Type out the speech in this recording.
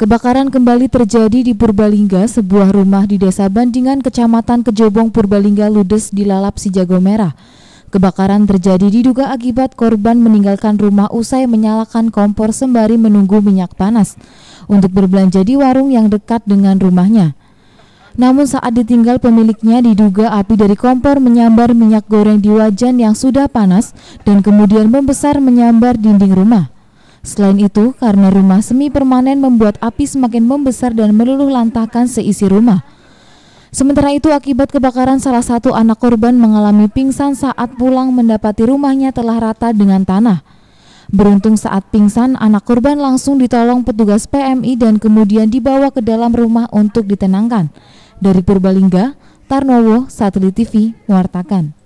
Kebakaran kembali terjadi di Purbalingga, sebuah rumah di Desa Bandingan, Kecamatan Kejobong, Purbalingga, ludes di Lalap Si Jago Merah. Kebakaran terjadi diduga akibat korban meninggalkan rumah usai menyalakan kompor sembari menunggu minyak panas untuk berbelanja di warung yang dekat dengan rumahnya. Namun saat ditinggal pemiliknya, diduga api dari kompor menyambar minyak goreng di wajan yang sudah panas dan kemudian membesar menyambar dinding rumah. Selain itu, karena rumah semi permanen membuat api semakin membesar dan meluluh lantahkan seisi rumah. Sementara itu, akibat kebakaran salah satu anak korban mengalami pingsan saat pulang mendapati rumahnya telah rata dengan tanah. Beruntung saat pingsan, anak korban langsung ditolong petugas PMI dan kemudian dibawa ke dalam rumah untuk ditenangkan. Dari Purbalingga, Tarnowo, Satelit TV mewartakan.